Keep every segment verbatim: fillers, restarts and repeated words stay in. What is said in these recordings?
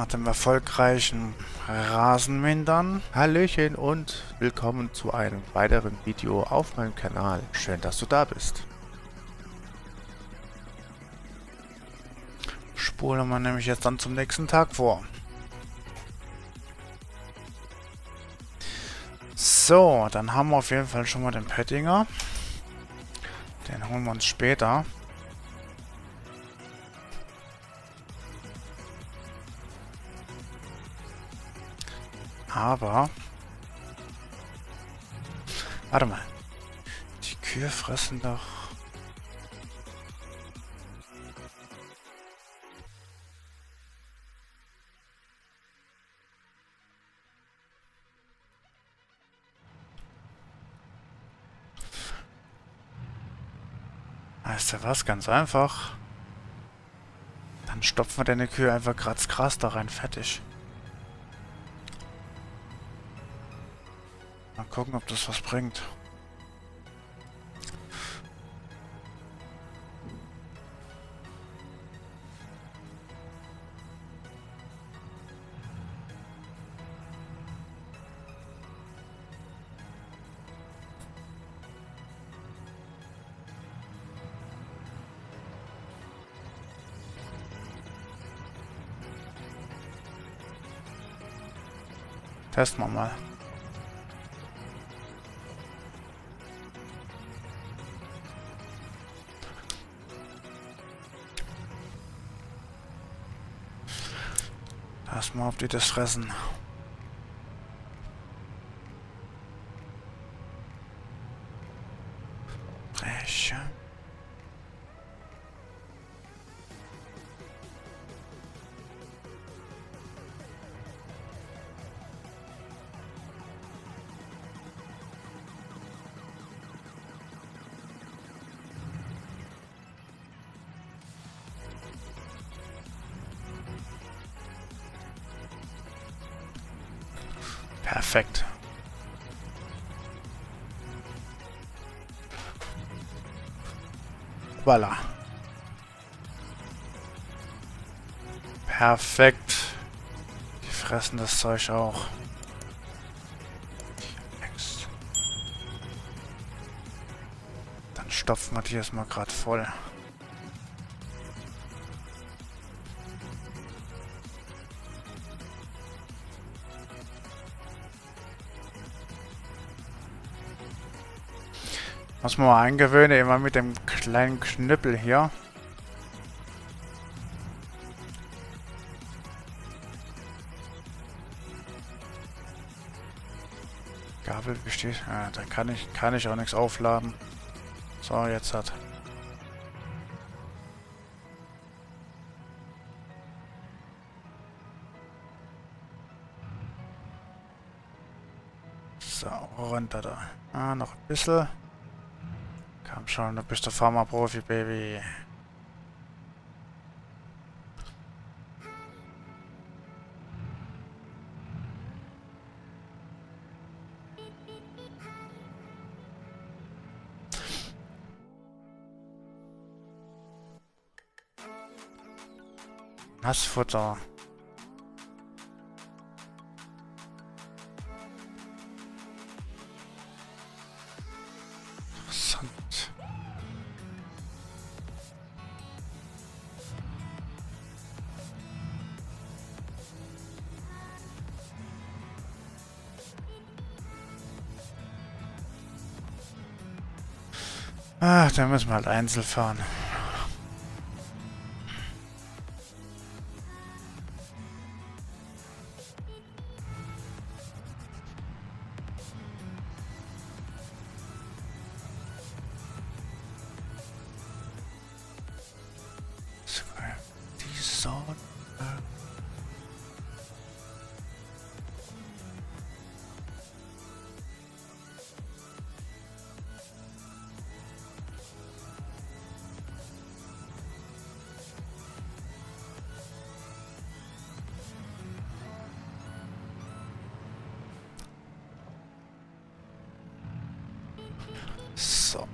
Nach dem erfolgreichen Rasenmähen. Hallöchen und willkommen zu einem weiteren Video auf meinem Kanal. Schön, dass du da bist. Spulen wir nämlich jetzt dann zum nächsten Tag vor. So, dann haben wir auf jeden Fall schon mal den Pöttinger. Den holen wir uns später. Aber... Warte mal. Die Kühe fressen doch... Weißt du was? Ganz einfach. Dann stopfen wir deine Kühe einfach gerade das Gras da rein. Fertig. Mal gucken, ob das was bringt. Testen wir mal. Erstmal, ob die das fressen. Breche. Perfekt. Voila. Perfekt. Die fressen das Zeug auch. Dann stopfen wir die erstmal gerade voll. Muss man mal eingewöhnen, immer mit dem kleinen Knüppel hier. Gabel besteht. Ja, da kann ich, kann ich auch nichts aufladen. So, jetzt hat. So, runter da. Ah, noch ein bisschen. Komm schon, du bist der Pharma-Profi, Baby. Nassfutter. Ach, da müssen wir halt einzeln fahren. Die Sonne. So.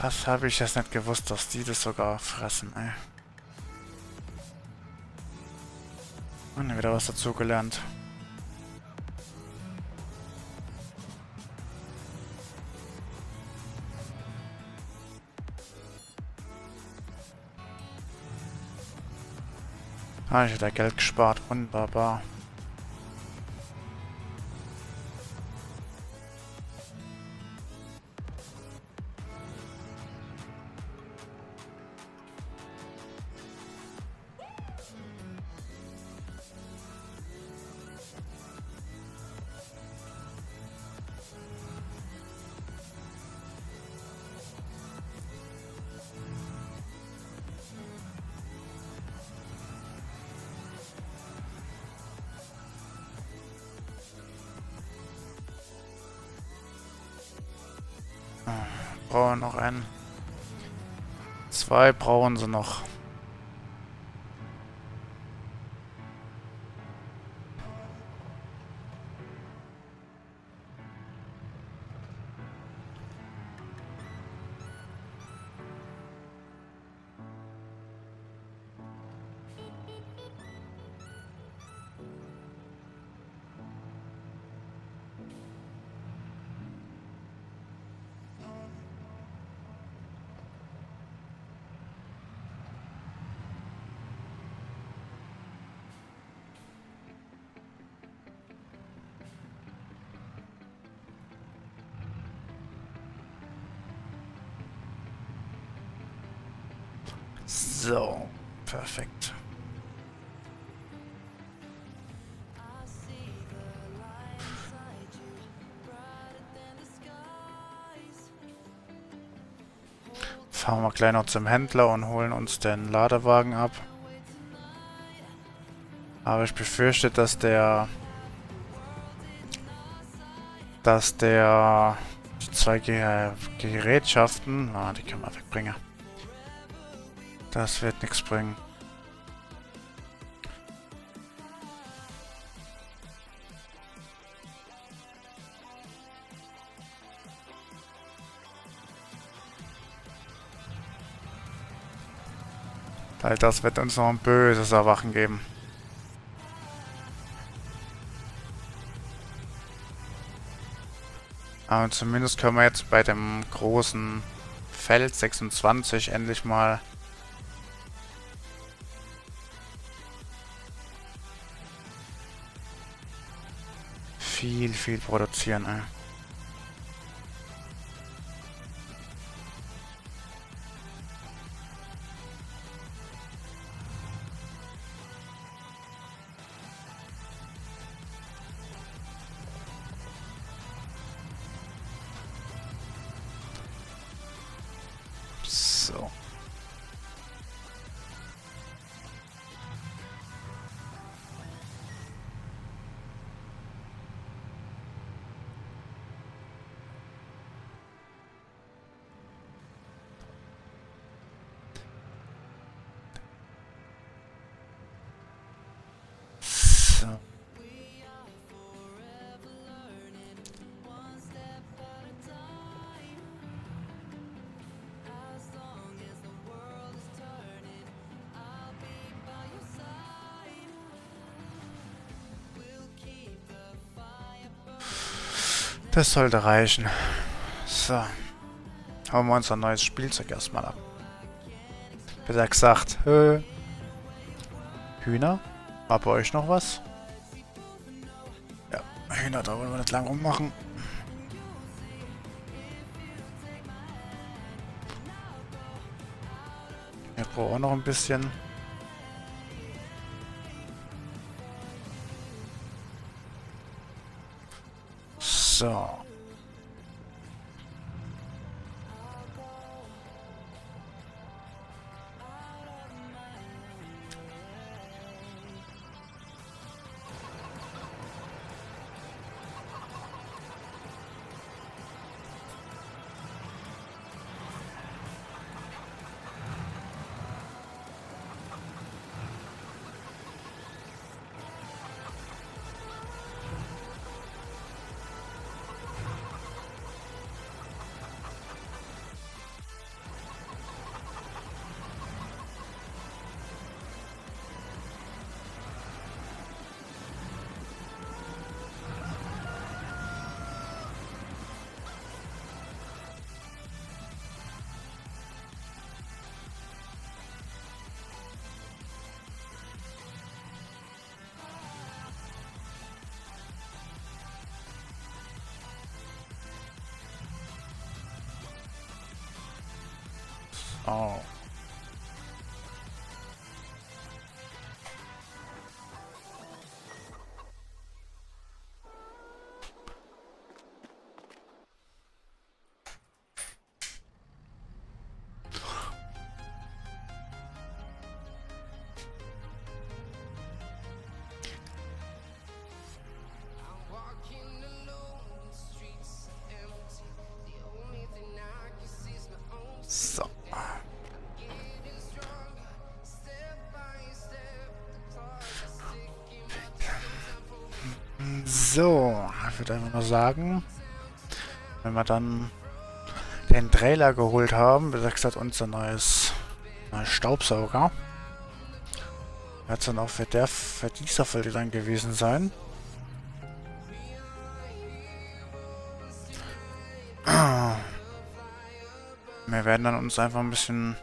Das habe ich jetzt nicht gewusst, dass die das sogar fressen, ey. Und wieder was dazugelernt. Ah, ich hätte Geld gespart. Wunderbar. Brauchen noch einen. Zwei brauchen sie noch. So, perfekt. Fahren wir gleich noch zum Händler und holen uns den Ladewagen ab. Aber ich befürchte, dass der... dass der... die zwei Gerätschaften... Ah, die können wir wegbringen. Das wird nichts bringen. Weil das wird uns noch ein böses Erwachen geben. Aber zumindest können wir jetzt bei dem großen Feld sechsundzwanzig endlich mal viel, viel produzieren, ey. So. Das sollte reichen. So. Hauen wir uns ein neues Spielzeug erstmal ab. Besser gesagt, äh, Hühner? War bei euch noch was? Ja, Hühner, da wollen wir nicht lang rummachen. Ich brauche auch noch ein bisschen. So. Oh. So, ich würde einfach nur sagen, wenn wir dann den Trailer geholt haben, wie gesagt, unser neues, neues Staubsauger, wird es dann auch für, der, für dieser Folge dann gewesen sein. Wir werden dann uns einfach ein bisschen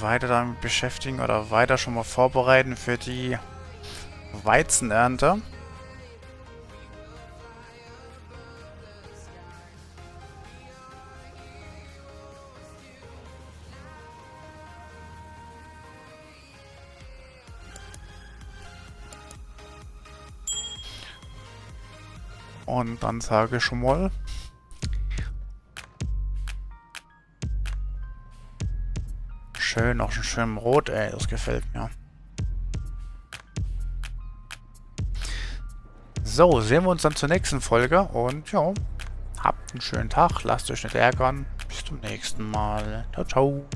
weiter damit beschäftigen oder weiter schon mal vorbereiten für die Weizenernte. Und dann sage ich schon mal, schön, auch schon schön rot, ey, das gefällt mir. So, sehen wir uns dann zur nächsten Folge und ja, habt einen schönen Tag, lasst euch nicht ärgern, bis zum nächsten Mal. Ciao, ciao.